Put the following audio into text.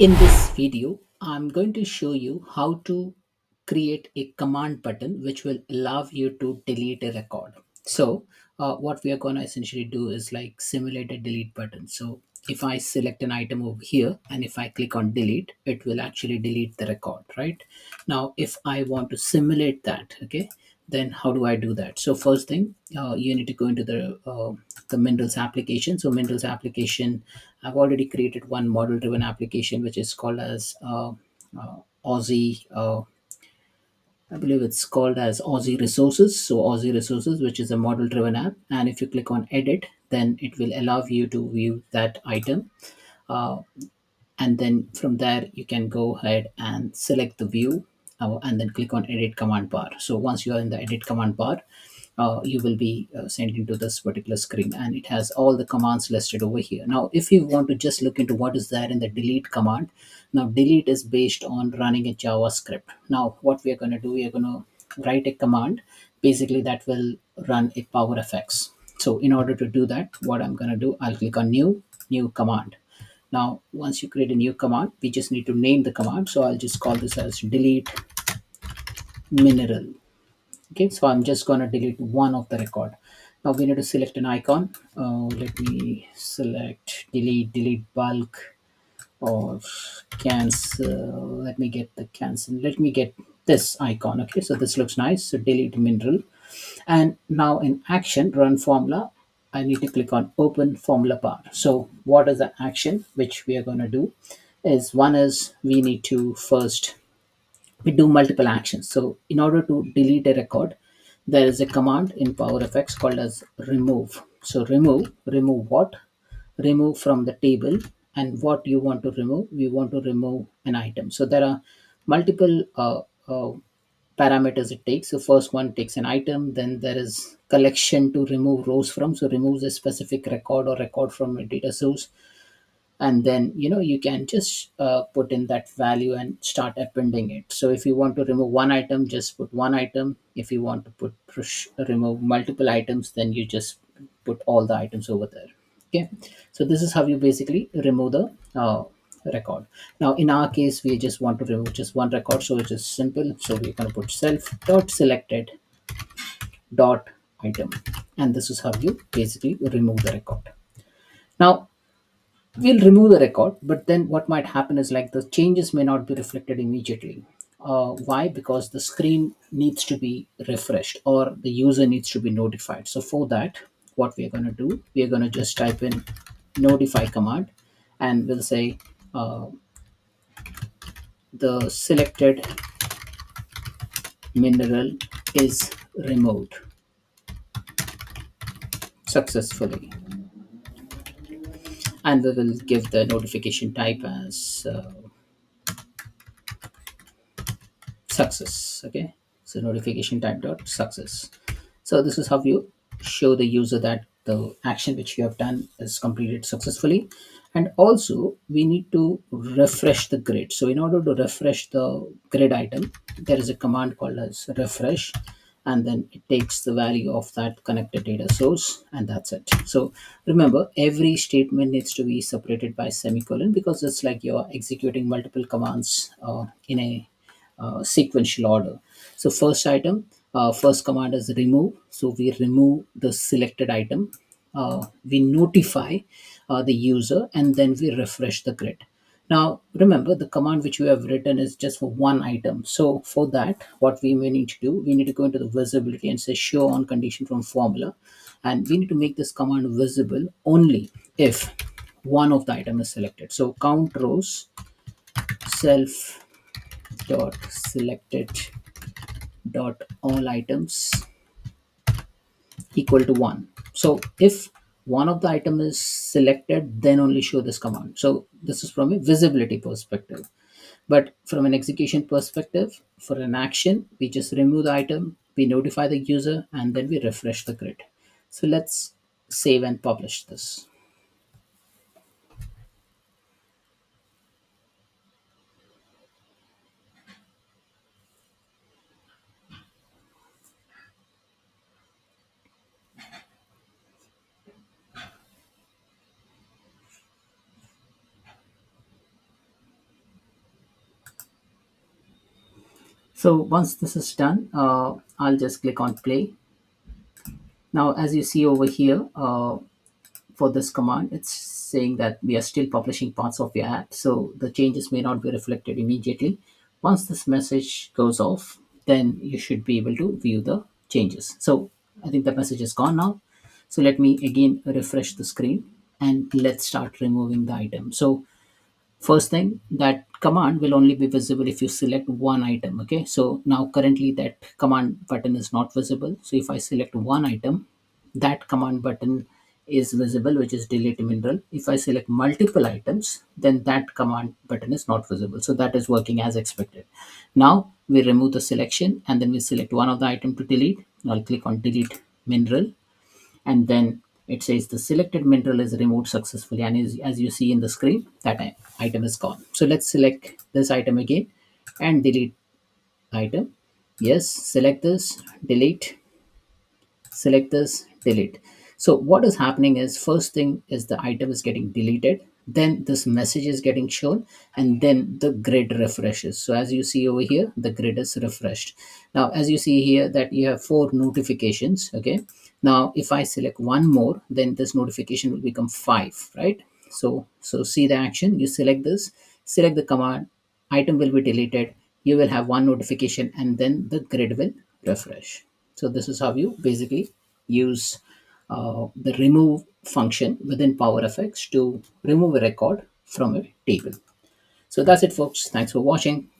In this video, I'm going to show you how to create a command button which will allow you to delete a record. So what we are going to essentially do is like simulate a delete button. So if I select an item over here and if I click on delete, it will actually delete the record, right? Now, if I want to simulate that, okay, then how do I do that? So first thing, you need to go into the Mindel's application. So Mindel's application, I've already created one model-driven application, which is called as Aussie. I believe it's called as Aussie Resources. So Aussie Resources, which is a model-driven app. And if you click on edit, then it will allow you to view that item. And then from there, you can go ahead and select the view and then click on edit command bar. So once you are in the edit command bar, you will be sent into this particular screen, and it has all the commands listed over here. Now, if you want to just look into what is there in the delete command, now delete is based on running a JavaScript. Now, what we are going to do, we are going to write a command, basically that will run a Power FX. So in order to do that, what I'm going to do, I'll click on new command. Now, once you create a new command, we just need to name the command. So I'll just call this as delete mineral. Okay, so I'm just going to delete one of the record. Now we need to select an icon. Let me select delete bulk or cancel. Let me get the cancel. Let me get this icon. Okay, so this looks nice. So delete mineral. And now in action, run formula, I need to click on open formula bar. So what is the action which we are going to do is, one is we need to first, we do multiple actions. So in order to delete a record, there is a command in Power FX called as remove. So remove what? Remove from the table. And what you want to remove? We want to remove an item. So there are multiple parameters it takes. So first one takes an item, then there is collection to remove rows from, so removes a specific record or record from a data source. And then, you know, you can just put in that value and start appending it. So if you want to remove one item, just put one item. If you want to remove multiple items, then you just put all the items over there. Okay, so this is how you basically remove the record. Now in our case, we just want to remove just one record, so it's just simple. So we're going to put self.selected.item, and this is how you basically remove the record. Now we'll remove the record, but then what might happen is like the changes may not be reflected immediately. Why? Because the screen needs to be refreshed or the user needs to be notified. So for that, what we're going to do, we're going to just type in notify command, and we'll say the selected mineral is removed successfully, and we will give the notification type as success. Okay, so notification type dot success. So this is how you show the user that the action which you have done is completed successfully. And also we need to refresh the grid. So in order to refresh the grid item, there is a command called as refresh, and then it takes the value of that connected data source, and that's it. So remember, every statement needs to be separated by semicolon, because it's like you're executing multiple commands in a sequential order. So first item, first command is remove. So we remove the selected item. We notify the user, and then we refresh the grid. Now, remember, the command which we have written is just for one item. So for that, what we may need to do, we need to go into the visibility and say show on condition from formula. And we need to make this command visible only if one of the item is selected. So count rows self.selected.all items equal to 1. So if one of the item is selected, then only show this command. So this is from a visibility perspective, but from an execution perspective, for an action, we just remove the item, we notify the user, and then we refresh the grid. So let's save and publish this. So once this is done, I'll just click on play. Now, as you see over here, for this command, it's saying that we are still publishing parts of your app, so the changes may not be reflected immediately. Once this message goes off, then you should be able to view the changes. So I think the message is gone now. So let me again refresh the screen and let's start removing the item. So first thing, that command will only be visible if you select one item. Okay, so now currently that command button is not visible. So if I select one item, that command button is visible, which is delete mineral. If I select multiple items, then that command button is not visible. So that is working as expected. Now we remove the selection and then we select one of the item to delete. I'll click on delete mineral, and then it says the selected mineral is removed successfully, and as you see in the screen, that item is gone. So let's select this item again and delete item. Yes, select this, delete, select this, delete. So what is happening is, first thing is the item is getting deleted, then this message is getting shown, and then the grid refreshes. So as you see over here, the grid is refreshed. Now, as you see here that you have 4 notifications. Okay. Now, if I select one more, then this notification will become 5, right? So see the action, you select this, select the command, item will be deleted. You will have one notification and then the grid will refresh. So this is how you basically use the remove function within Power FX to remove a record from a table. So that's it, folks. Thanks for watching.